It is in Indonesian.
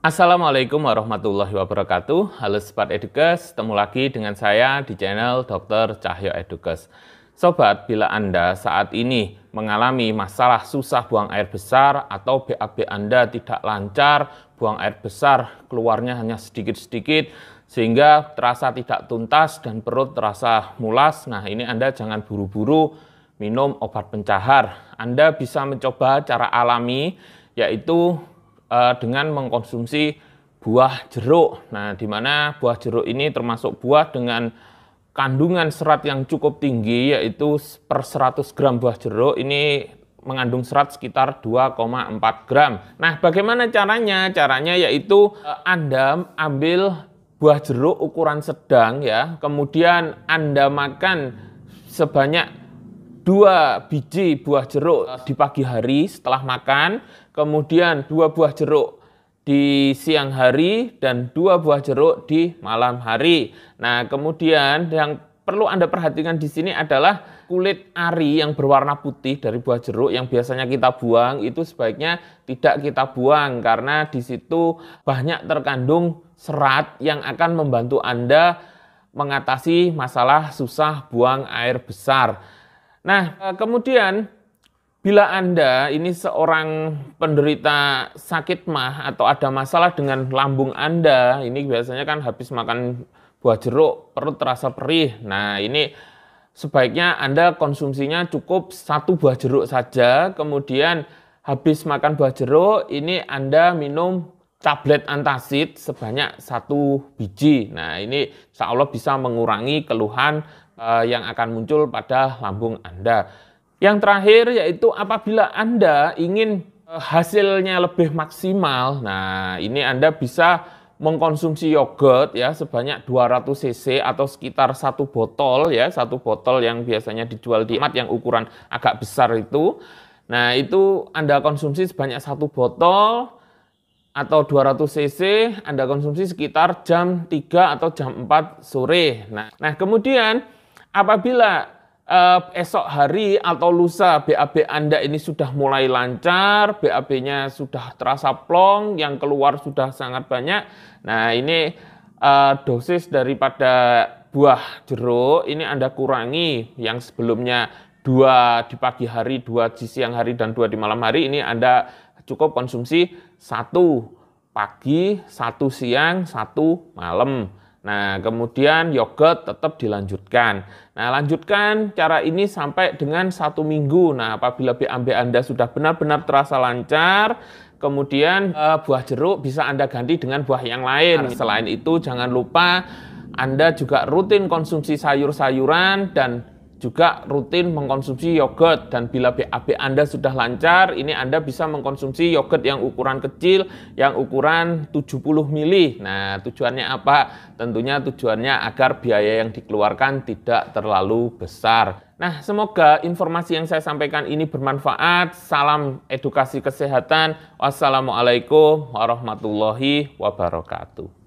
Assalamualaikum warahmatullahi wabarakatuh. Halo Sobat Edukes, ketemu lagi dengan saya di channel Dokter Cahyo Edukes. Sobat, bila Anda saat ini mengalami masalah susah buang air besar atau BAB Anda tidak lancar, buang air besar keluarnya hanya sedikit-sedikit sehingga terasa tidak tuntas dan perut terasa mulas, nah ini Anda jangan buru-buru minum obat pencahar. Anda bisa mencoba cara alami, yaitu dengan mengkonsumsi buah jeruk. Nah, di mana buah jeruk ini termasuk buah dengan kandungan serat yang cukup tinggi, yaitu per 100 gram buah jeruk ini mengandung serat sekitar 2,4 gram. Nah, bagaimana caranya? Caranya yaitu Anda ambil buah jeruk ukuran sedang ya, kemudian Anda makan sebanyak 2 biji buah jeruk di pagi hari setelah makan, kemudian 2 buah jeruk di siang hari dan 2 buah jeruk di malam hari. Nah, kemudian yang perlu Anda perhatikan di sini adalah kulit ari yang berwarna putih dari buah jeruk yang biasanya kita buang itu sebaiknya tidak kita buang, karena di situ banyak terkandung serat yang akan membantu Anda mengatasi masalah susah buang air besar. Nah, kemudian bila Anda ini seorang penderita sakit mah atau ada masalah dengan lambung Anda, ini biasanya kan habis makan buah jeruk perut terasa perih. Nah, ini sebaiknya Anda konsumsinya cukup 1 buah jeruk saja, kemudian habis makan buah jeruk ini Anda minum tablet antasid sebanyak 1 biji. Nah, ini insya Allah bisa mengurangi keluhan yang akan muncul pada lambung Anda. Yang terakhir yaitu apabila Anda ingin hasilnya lebih maksimal, nah ini Anda bisa mengkonsumsi yogurt ya sebanyak 200 cc atau sekitar 1 botol ya, 1 botol yang biasanya dijual di Alfamart yang ukuran agak besar itu. Nah, itu Anda konsumsi sebanyak 1 botol atau 200 cc Anda konsumsi sekitar jam 3 atau jam 4 sore. Nah kemudian apabila esok hari atau lusa BAB Anda ini sudah mulai lancar, BAB-nya sudah terasa plong, yang keluar sudah sangat banyak. Nah, ini dosis daripada buah jeruk ini Anda kurangi, yang sebelumnya 2 di pagi hari, 2 di siang hari, dan 2 di malam hari, ini Anda cukup konsumsi 1 pagi, 1 siang, 1 malam. Nah, kemudian yogurt tetap dilanjutkan. Nah, lanjutkan cara ini sampai dengan 1 minggu. Nah, apabila BAB Anda sudah benar-benar terasa lancar, kemudian buah jeruk bisa Anda ganti dengan buah yang lain. Selain itu, jangan lupa Anda juga rutin konsumsi sayur-sayuran dan juga rutin mengkonsumsi yogurt. Dan bila BAB Anda sudah lancar, ini Anda bisa mengkonsumsi yogurt yang ukuran kecil, yang ukuran 70 ml. Nah, tujuannya apa? Tentunya tujuannya agar biaya yang dikeluarkan tidak terlalu besar. Nah, semoga informasi yang saya sampaikan ini bermanfaat. Salam edukasi kesehatan. Wassalamualaikum warahmatullahi wabarakatuh.